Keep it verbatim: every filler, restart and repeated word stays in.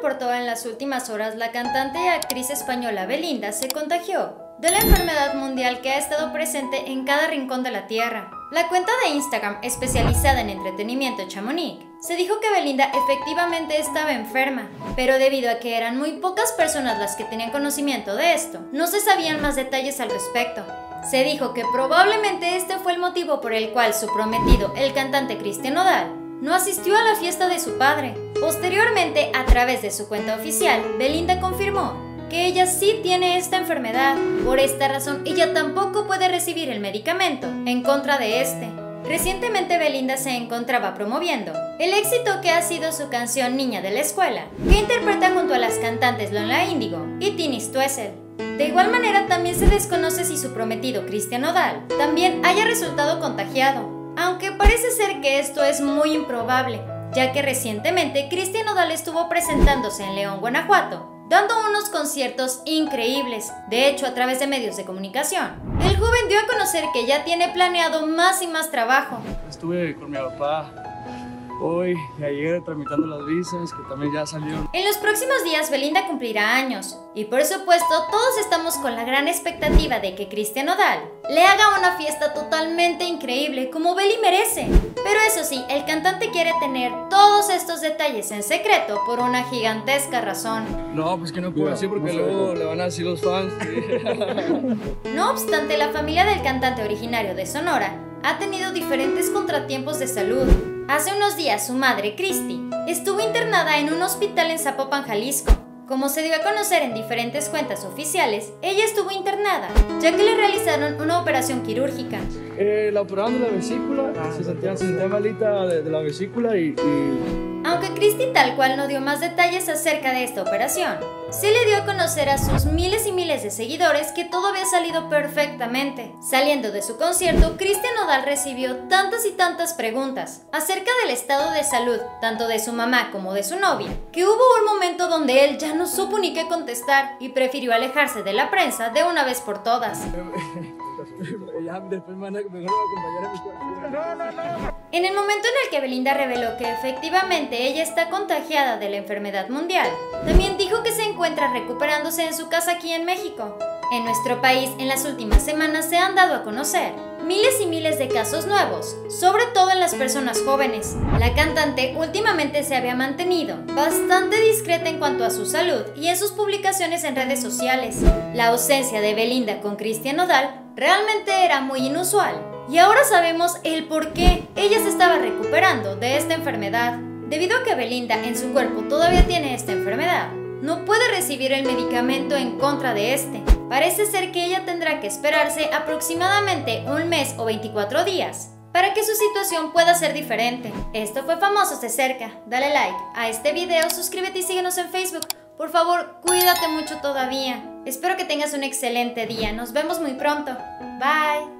reportó en las últimas horas, la cantante y actriz española Belinda se contagió de la enfermedad mundial que ha estado presente en cada rincón de la tierra. La cuenta de Instagram especializada en entretenimiento Chamonique se dijo que Belinda efectivamente estaba enferma, pero debido a que eran muy pocas personas las que tenían conocimiento de esto, no se sabían más detalles al respecto. Se dijo que probablemente este fue el motivo por el cual su prometido, el cantante Christian Nodal, no asistió a la fiesta de su padre. Posteriormente, a través de su cuenta oficial, Belinda confirmó que ella sí tiene esta enfermedad. Por esta razón, ella tampoco puede recibir el medicamento en contra de este. Recientemente, Belinda se encontraba promoviendo el éxito que ha sido su canción Niña de la Escuela, que interpreta junto a las cantantes Lola Índigo y Tinis Twessel. De igual manera, también se desconoce si su prometido Christian Nodal también haya resultado contagiado, aunque parece ser que esto es muy improbable, ya que recientemente Christian Nodal estuvo presentándose en León, Guanajuato, dando unos conciertos increíbles. De hecho, a través de medios de comunicación, el joven dio a conocer que ya tiene planeado más y más trabajo. Estuve con mi papá hoy y ayer tramitando las visas, que también ya salieron. En los próximos días, Belinda cumplirá años, y por supuesto todos estamos con la gran expectativa de que Christian Nodal le haga una fiesta totalmente increíble como Beli merece. Pero eso sí, el cantante quiere tener todos estos detalles en secreto por una gigantesca razón. No, pues que no puedo decir porque luego le van a decir los fans. No obstante, la familia del cantante originario de Sonora ha tenido diferentes contratiempos de salud. Hace unos días, su madre, Cristi, estuvo internada en un hospital en Zapopan, Jalisco. Como se dio a conocer en diferentes cuentas oficiales, ella estuvo internada, ya que le realizaron una operación quirúrgica. Eh, la operaron de la vesícula, ah, se sentía, se sentía malita de, de la vesícula y... y... Aunque Cristi tal cual no dio más detalles acerca de esta operación, sí le dio a conocer a sus miles y miles de seguidores que todo había salido perfectamente. Saliendo de su concierto, Christian Nodal recibió tantas y tantas preguntas acerca del estado de salud, tanto de su mamá como de su novia, que hubo un momento donde él ya no supo ni qué contestar y prefirió alejarse de la prensa de una vez por todas. En el momento en el que Belinda reveló que efectivamente ella está contagiada de la enfermedad mundial, también dijo que se encuentra recuperándose en su casa aquí en México. En nuestro país, en las últimas semanas se han dado a conocer miles y miles de casos nuevos, sobre todo en las personas jóvenes. La cantante últimamente se había mantenido bastante discreta en cuanto a su salud y en sus publicaciones en redes sociales. La ausencia de Belinda con Christian Nodal realmente era muy inusual, y ahora sabemos el por qué. Ella se estaba recuperando de esta enfermedad. Debido a que Belinda en su cuerpo todavía tiene esta enfermedad, no puede recibir el medicamento en contra de este. Parece ser que ella tendrá que esperarse aproximadamente un mes o veinticuatro días para que su situación pueda ser diferente. Esto fue Famosos de Cerca. Dale like a este video, suscríbete y síguenos en Facebook. Por favor, cuídate mucho todavía. Espero que tengas un excelente día. Nos vemos muy pronto. Bye.